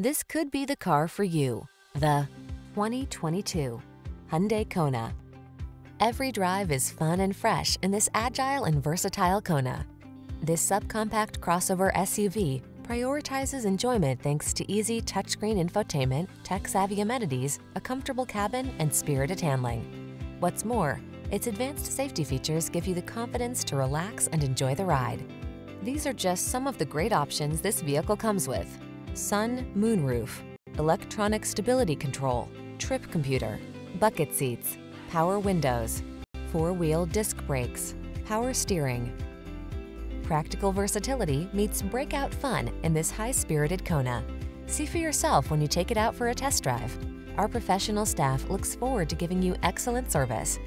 This could be the car for you. The 2022 Hyundai Kona. Every drive is fun and fresh in this agile and versatile Kona. This subcompact crossover SUV prioritizes enjoyment thanks to easy touchscreen infotainment, tech-savvy amenities, a comfortable cabin, and spirited handling. What's more, its advanced safety features give you the confidence to relax and enjoy the ride. These are just some of the great options this vehicle comes with: sun, moonroof, electronic stability control, trip computer, bucket seats, power windows, four-wheel disc brakes, power steering. Practical versatility meets breakout fun in this high-spirited Kona. See for yourself when you take it out for a test drive. Our professional staff looks forward to giving you excellent service.